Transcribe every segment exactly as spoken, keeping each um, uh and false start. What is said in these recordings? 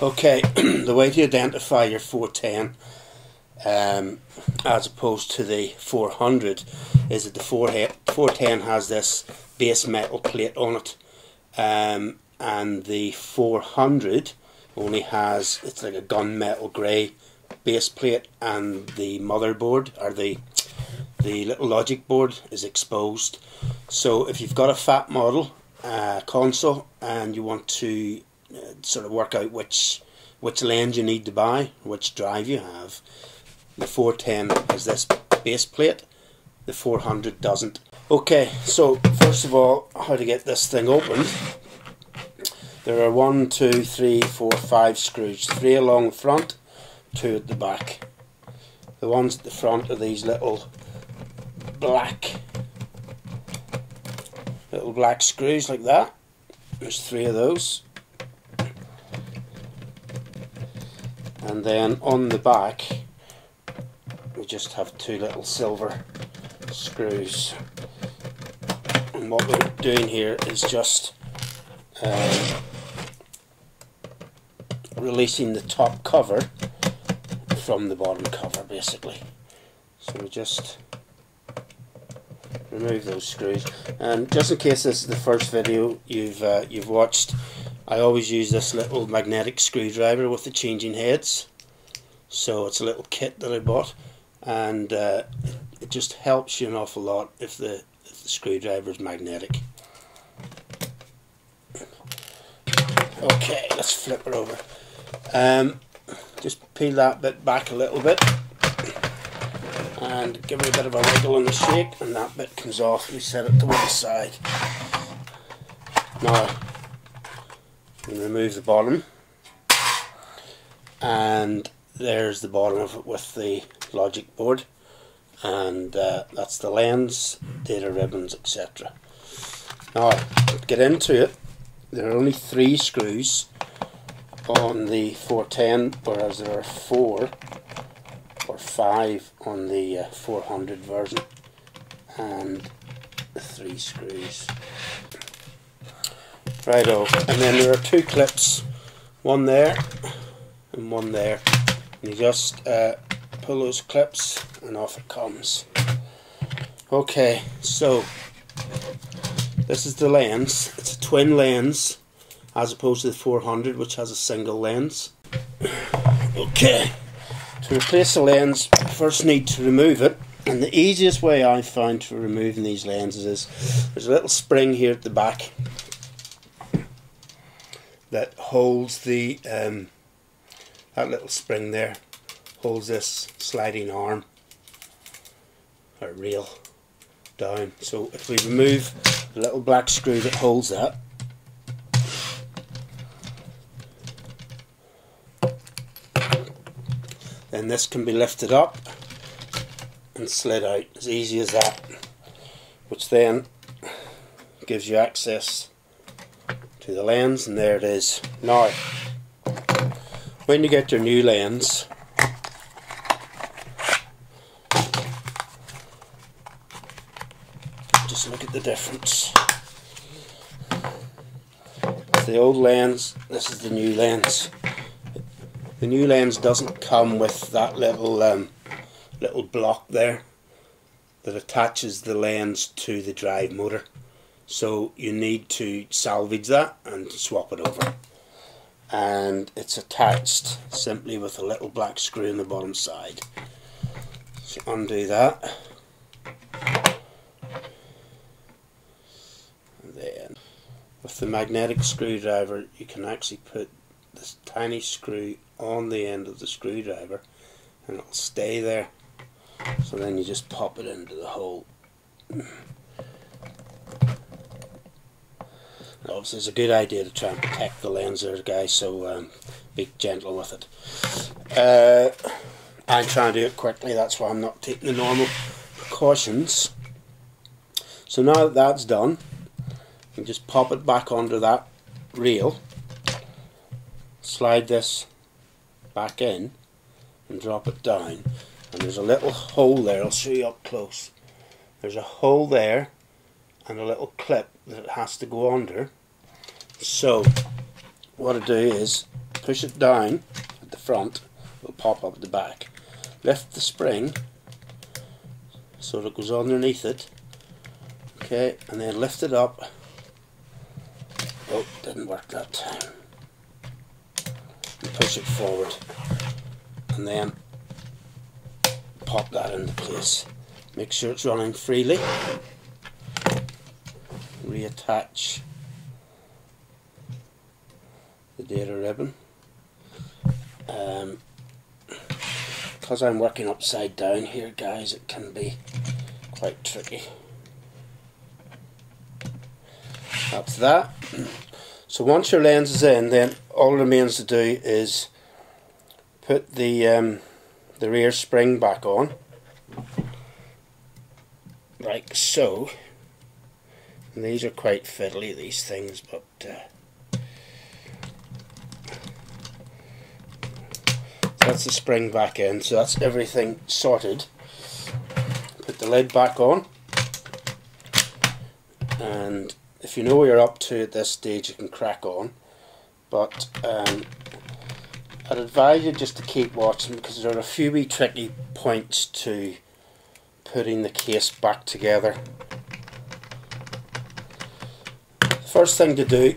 Okay, the way to identify your four ten um, as opposed to the four hundred is that the four ten has this base metal plate on it, um, and the four hundred only has, it's like a gunmetal grey base plate, and the motherboard, or the the little logic board, is exposed. So if you've got a FAT model uh, console and you want to uh, sort of work out which which lens you need to buy, which drive you have, the four ten is this base plate, the four hundred doesn't. Okay, so first of all, how to get this thing opened. There are one, two, three, four, five screws, three along the front, two at the back. The ones at the front are these little black little black screws like that. There's three of those, and then on the back we just have two little silver screws. And what we're doing here is just uh, releasing the top cover from the bottom cover, basically. So we just remove those screws. And just in case this is the first video you've uh, you've watched, I always use this little magnetic screwdriver with the changing heads. So it's a little kit that I bought, and uh, it just helps you an awful lot if the, if the screwdriver is magnetic. Okay, let's flip it over. Um, just peel that bit back a little bit and give it a bit of a wiggle and a shake, and that bit comes off. We set it to one side. Now we remove the bottom, and there's the bottom of it with the logic board, and uh, that's the lens, data ribbons, et cetera. Now to get into it, there are only three screws on the four ten, whereas there are four or five on the uh, four hundred version, and the three screws. Righto, and then there are two clips, one there and one there, and you just uh, pull those clips and off it comes. Okay, so this is the lens. It's a twin lens as opposed to the four hundred, which has a single lens. Okay, to replace the lens, you first need to remove it, and the easiest way I've found for removing these lenses is there's a little spring here at the back that holds the um, that little spring there holds this sliding arm or reel down. So if we remove the little black screw that holds that, then this can be lifted up and slid out, as easy as that, which then gives you access to the lens, and there it is. Now when you get your new lens, just look at the difference. It's the old lens, this is the new lens. The new lens doesn't come with that little um, little block there that attaches the lens to the drive motor, so you need to salvage that and swap it over. And it's attached simply with a little black screw in the bottom side. So undo that, and then with the magnetic screwdriver you can actually put this tiny screw on the end of the screwdriver and it'll stay there. So then you just pop it into the hole. Now, obviously it's a good idea to try and protect the lens there, guys, so um, be gentle with it. Uh, I'm trying to do it quickly, that's why I'm not taking the normal precautions. So now that that's done, you just pop it back onto that reel, slide this back in and drop it down, and there's a little hole there. I'll show you up close. There's a hole there and a little clip that it has to go under. So what I do is push it down at the front, it will pop up at the back. Lift the spring so it goes underneath it, okay, and then lift it up. Oh, didn't work that time. And push it forward and then pop that into place. Make sure it's running freely. Reattach the data ribbon. Um, because I'm working upside down here, guys, it can be quite tricky. That's that. So once your lens is in, then all remains to do is put the um, the rear spring back on, like so. And these are quite fiddly, these things, but uh, that's the spring back in, so that's everything sorted. Put the lid back on, and if you know where you're up to at this stage, you can crack on, but um, I'd advise you just to keep watching, because there are a few wee tricky points to putting the case back together. First thing to do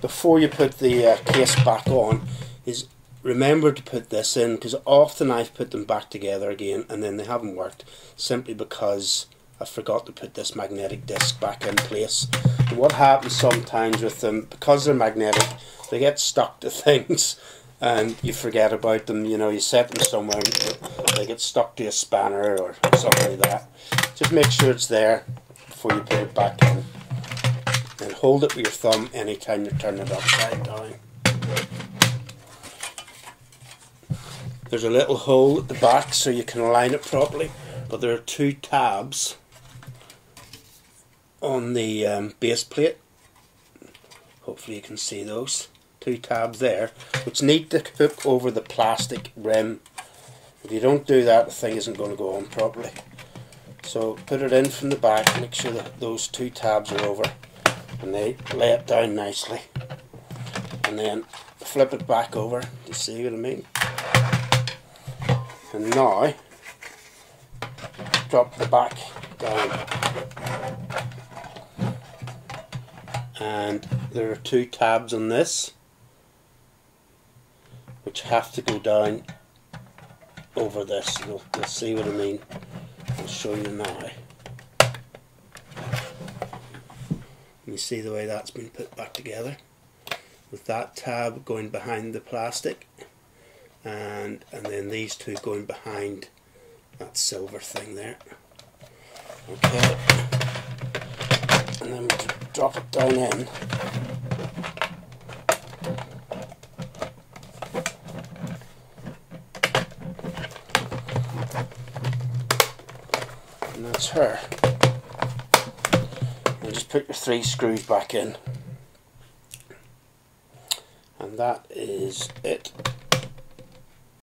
before you put the uh, case back on is remember to put this in, because often I've put them back together again and then they haven't worked, simply because I forgot to put this magnetic disc back in place. And what happens sometimes with them, because they're magnetic, they get stuck to things and you forget about them. You know, you set them somewhere and they get stuck to a spanner or something like that. Just make sure it's there before you put it back in. And hold it with your thumb anytime you turn it upside down. There's a little hole at the back so you can align it properly, but there are two tabs on the um, base plate. Hopefully you can see those. Two tabs there, which need to hook over the plastic rim. If you don't do that, the thing isn't going to go on properly. So put it in from the back, make sure that those two tabs are over, and they lay it down nicely, and then flip it back over. Do you see what I mean? And now drop the back down, and there are two tabs on this which have to go down over this. You'll, you'll see what I mean. I'll show you now. You see the way that's been put back together, with that tab going behind the plastic, and and then these two going behind that silver thing there. Okay, and then we'll drop it down in, and that's her. Just put your three screws back in, and that is it.